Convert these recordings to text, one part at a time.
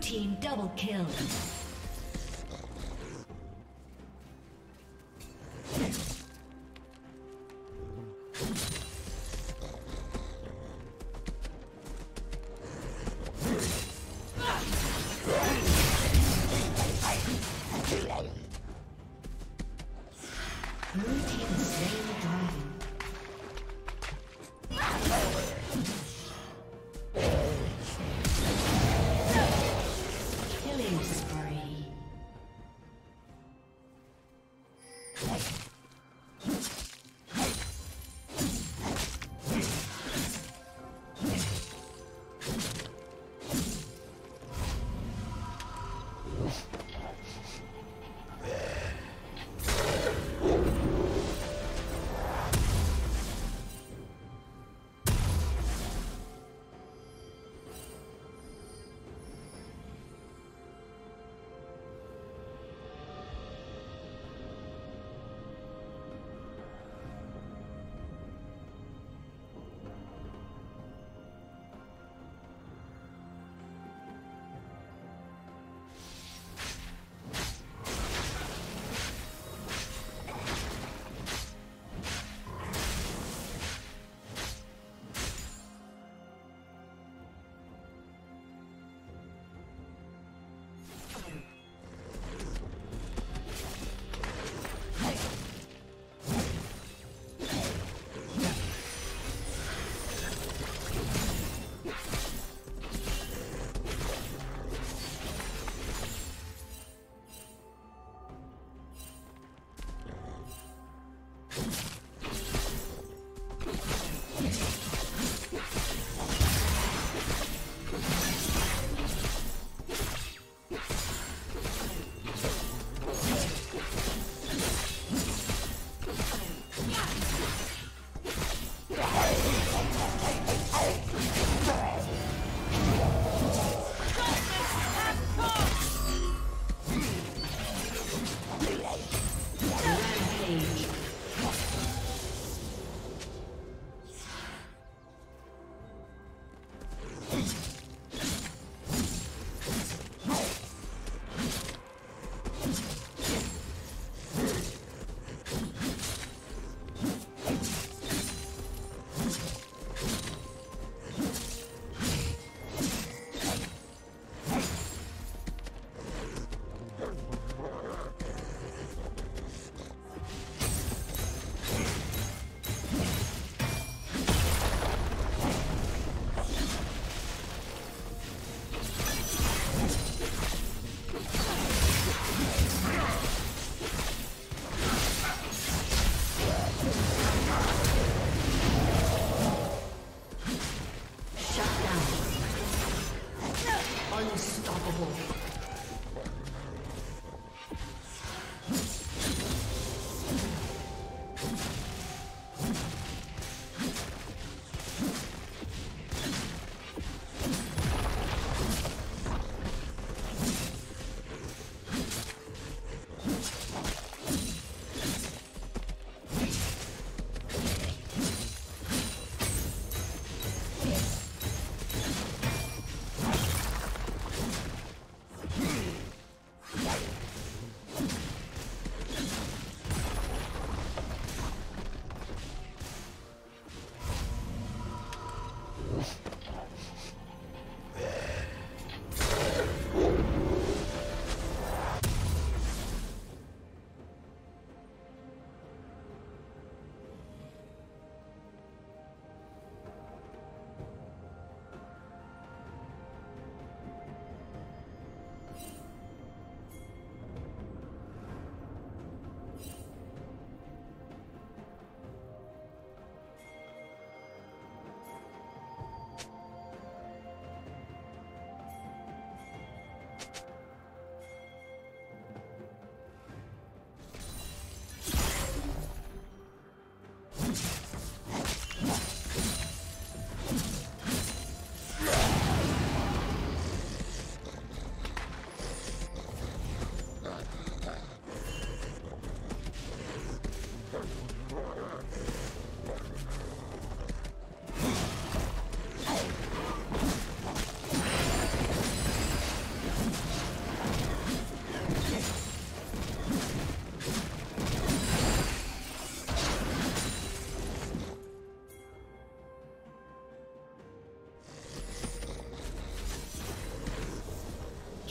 team double kill.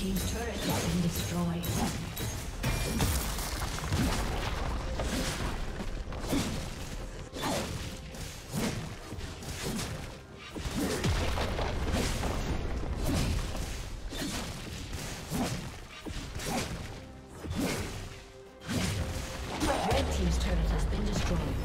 Team's turret has been destroyed.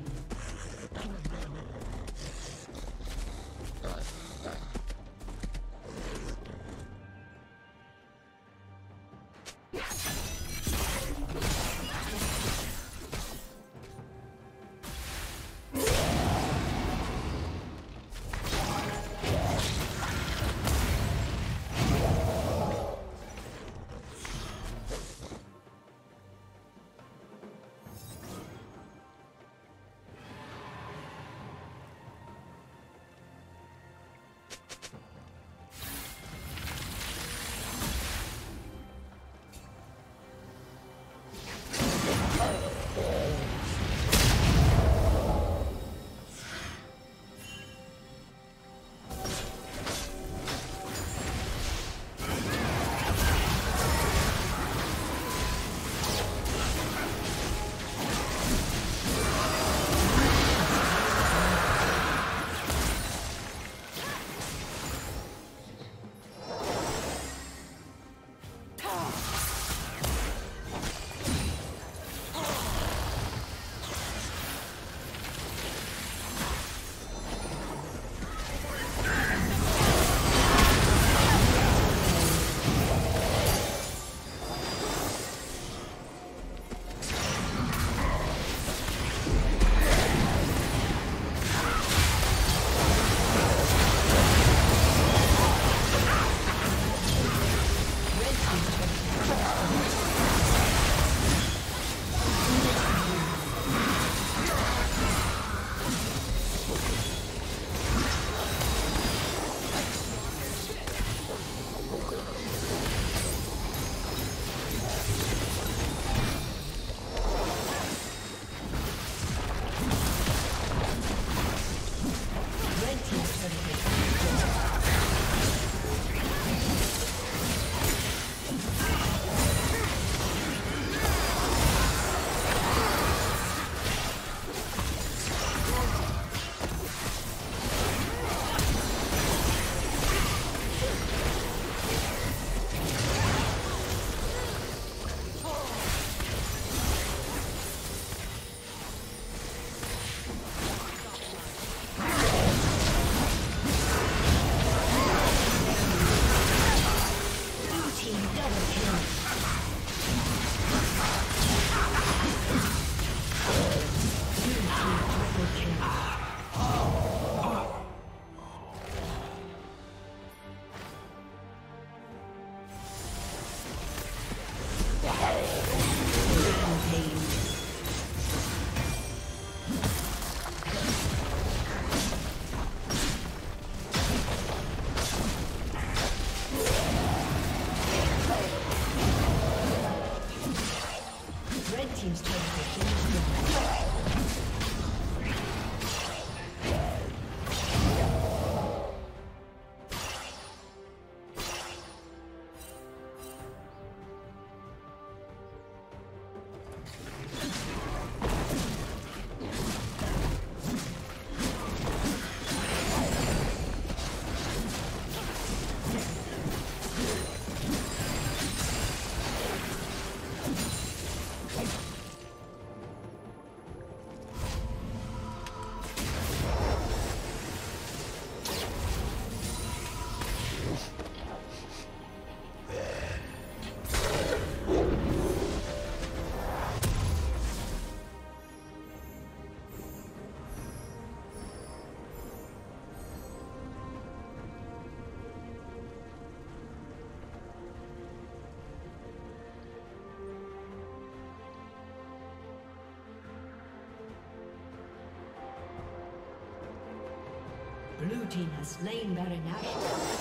Blue team has slain Baron Nashor.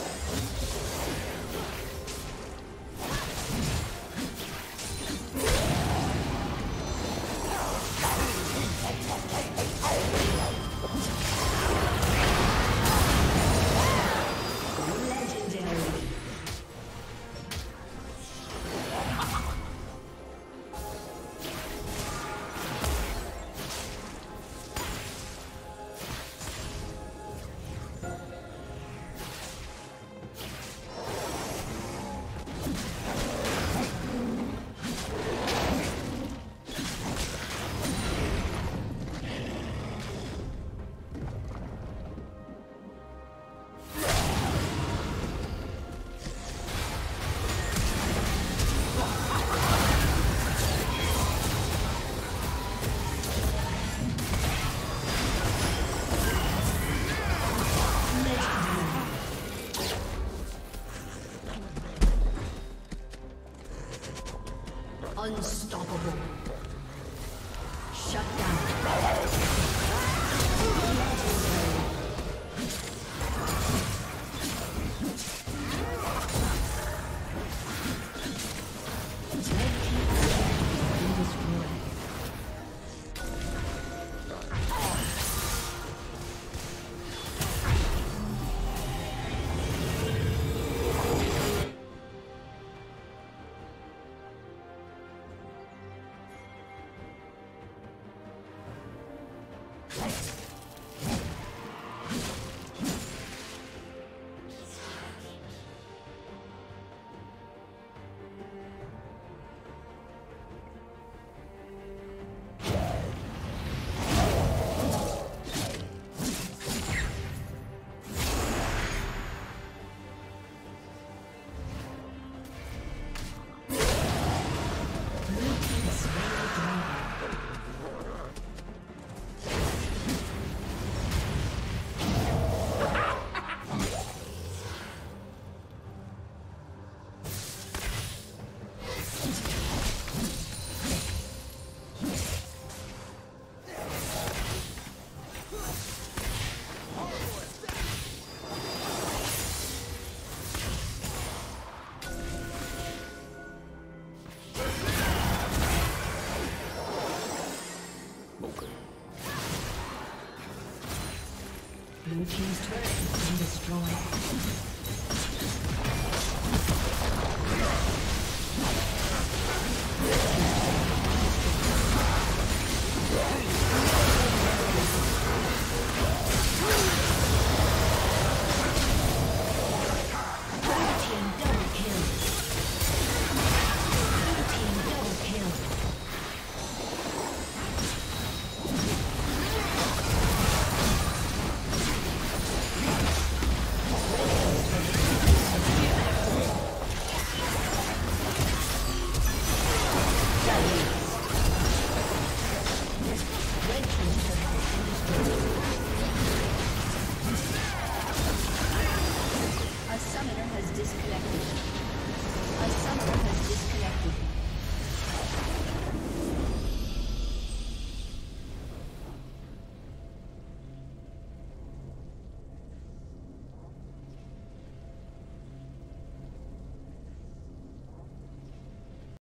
Unstoppable. Shut down. Blue team's turret has been destroyed. Disconnected.